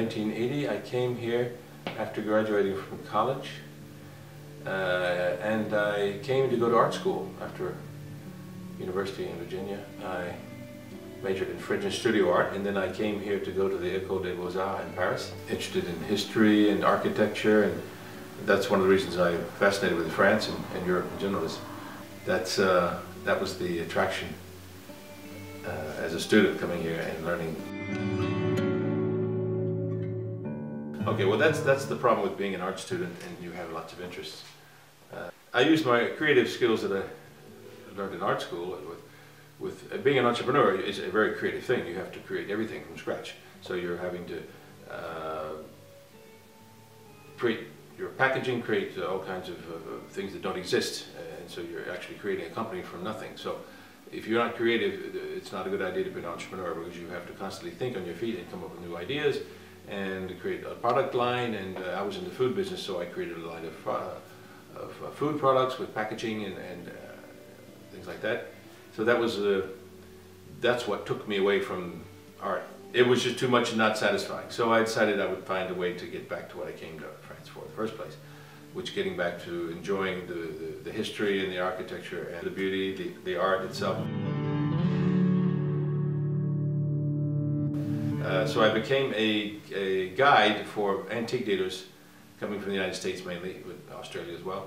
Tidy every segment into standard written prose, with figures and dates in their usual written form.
1980, I came here after graduating from college, and I came to go to art school after University in Virginia. I majored in French and studio art, and then I came here to go to the Ecole des Beaux-Arts in Paris, interested in history and architecture, and that's one of the reasons I'm fascinated with France and Europe in general. That was the attraction as a student coming here and learning. Okay, well that's the problem with being an art student and you have lots of interests. I used my creative skills that I learned in art school. Being an entrepreneur is a very creative thing. You have to create everything from scratch. So you're having to create your packaging, create all kinds of things that don't exist, and so you're actually creating a company from nothing. So if you're not creative, it's not a good idea to be an entrepreneur, because you have to constantly think on your feet and come up with new ideas and create a product line. And I was in the food business, so I created a line of food products with packaging and things like that. So that was that's what took me away from art. It was just too much and not satisfying. So I decided I would find a way to get back to what I came to France for in the first place, which getting back to enjoying the history and the architecture and the beauty, the art itself. So I became a guide for antique dealers coming from the United States mainly, with Australia as well,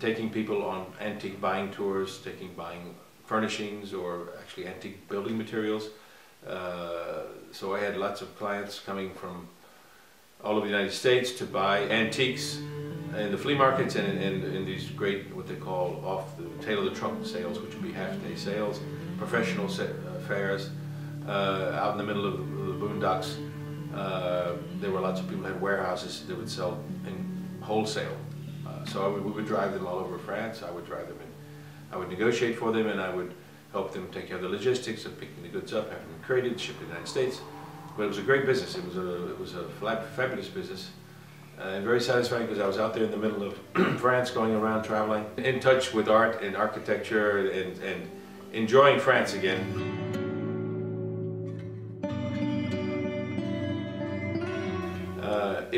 taking people on antique buying tours, buying furnishings or actually antique building materials. So I had lots of clients coming from all over the United States to buy antiques in the flea markets and in these great, what they call off the tail of the trunk sales, which would be half-day sales, professional fairs out in the middle of the boondocks. There were lots of people who had warehouses that would sell in wholesale. So we would drive them all over France. I would drive them in. I would negotiate for them, and I would help them take care of the logistics of picking the goods up, having them created, shipped to the United States. But it was a great business. It was a fabulous business, and very satisfying, because I was out there in the middle of France, going around traveling, in touch with art and architecture, and enjoying France again.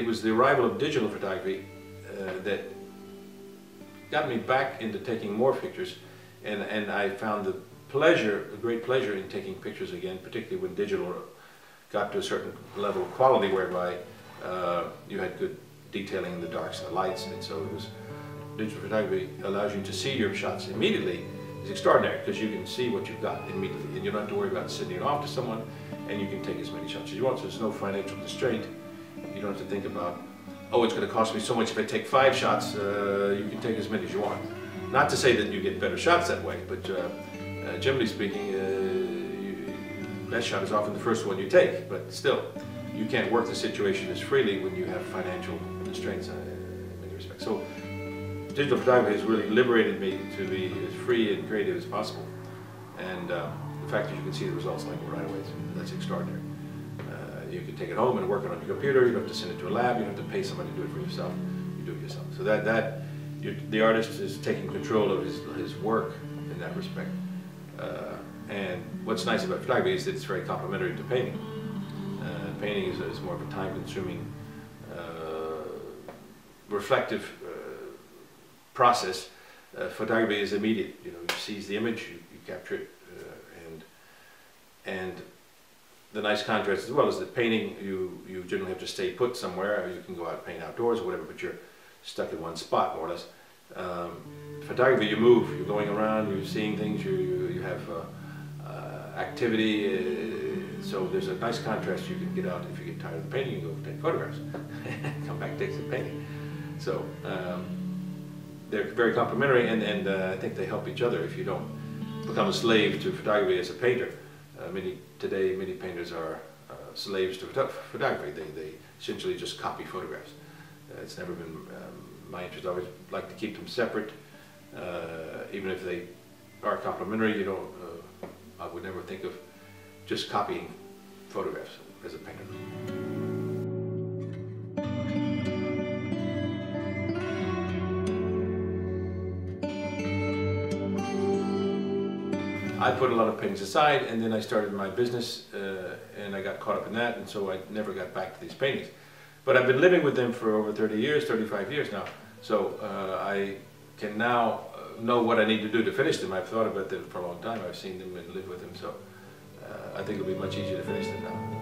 It was the arrival of digital photography that got me back into taking more pictures, and I found the pleasure, a great pleasure in taking pictures again, particularly when digital got to a certain level of quality whereby you had good detailing in the darks and the lights, and so it was, digital photography allows you to see your shots immediately. It's extraordinary, because you can see what you've got immediately, and you don't have to worry about sending it off to someone, and you can take as many shots as you want, so there's no financial constraint. You don't have to think about, oh, it's going to cost me so much if I take 5 shots. You can take as many as you want. Not to say that you get better shots that way, but generally speaking, best shot is often the first one you take, but still, you can't work the situation as freely when you have financial constraints in many respects. So digital photography has really liberated me to be as free and creative as possible, and the fact that you can see the results like right away, that's extraordinary. You can take it home and work it on your computer. You don't have to send it to a lab. You don't have to pay somebody to do it for yourself. You do it yourself. So the artist is taking control of his work in that respect. And what's nice about photography is that it's very complementary to painting. Painting is more of a time-consuming, reflective process. Photography is immediate. You know, you seize the image, you capture it, and the nice contrast as well is that painting, you generally have to stay put somewhere. You can go out and paint outdoors or whatever, but you're stuck in one spot, more or less. Photography, you move, you're going around, you're seeing things, you have activity, so there's a nice contrast. You can get out, if you get tired of the painting, you can go take photographs, come back, take some painting. So they're very complementary, and I think they help each other. If you don't become a slave to photography as a painter, today many painters are slaves to photography. They essentially just copy photographs. It's never been my interest. I always like to keep them separate, even if they are complementary. You don't. I would never think of just copying photographs as a painter. I put a lot of paintings aside, and then I started my business and I got caught up in that, and so I never got back to these paintings. But I've been living with them for over 30 years, 35 years now, so I can now know what I need to do to finish them. I've thought about them for a long time, I've seen them and lived with them, so I think it'll be much easier to finish them now.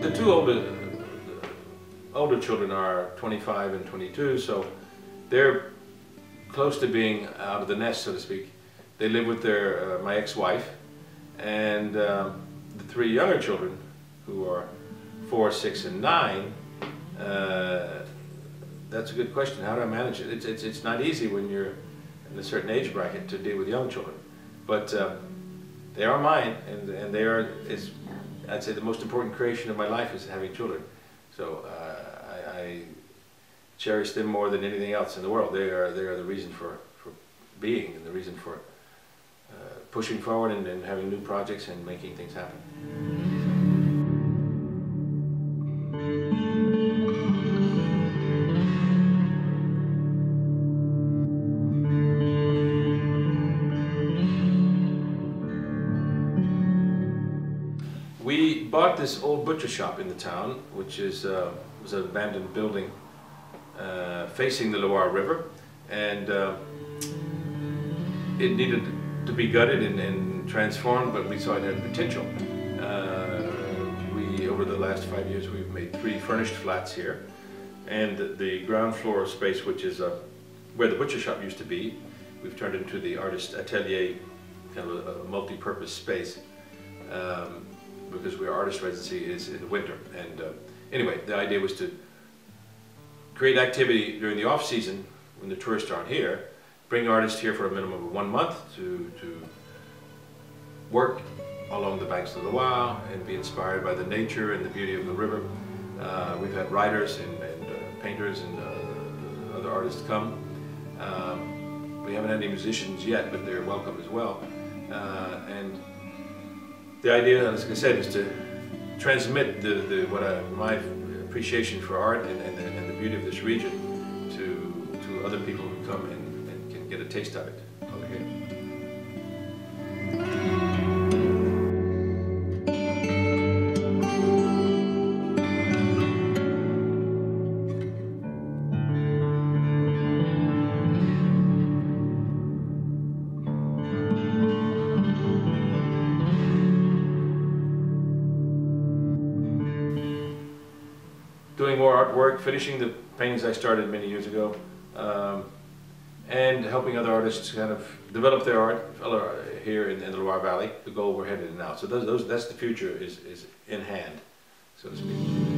The two older children are 25 and 22, so they're close to being out of the nest, so to speak. They live with their my ex-wife, and the three younger children, who are 4, 6, and 9. That's a good question. How do I manage it? It's not easy when you're in a certain age bracket to deal with young children, but they are mine, and they are is. I'd say the most important creation of my life is having children. So I cherish them more than anything else in the world. They are the reason for being, and the reason for pushing forward and having new projects and making things happen. We bought this old butcher shop in the town, which is, was an abandoned building facing the Loire River, and it needed to be gutted and transformed, but we saw it had potential. Over the last 5 years, we've made 3 furnished flats here, and the ground floor space, which is where the butcher shop used to be, we've turned into the artist atelier, kind of a multi-purpose space. Because our artist residency is in the winter, and anyway, the idea was to create activity during the off season when the tourists aren't here, bring artists here for a minimum of 1 month to work along the banks of the Loire and be inspired by the nature and the beauty of the river. We've had writers and painters and other artists come. We haven't had any musicians yet, but they're welcome as well. And the idea, as I said, is to transmit my appreciation for art and the beauty of this region to other people who come and can get a taste of it over here. Doing more artwork, finishing the paintings I started many years ago, and helping other artists kind of develop their art here in the Loire Valley, the goal we're headed in now. So that's the future is in hand, so to speak.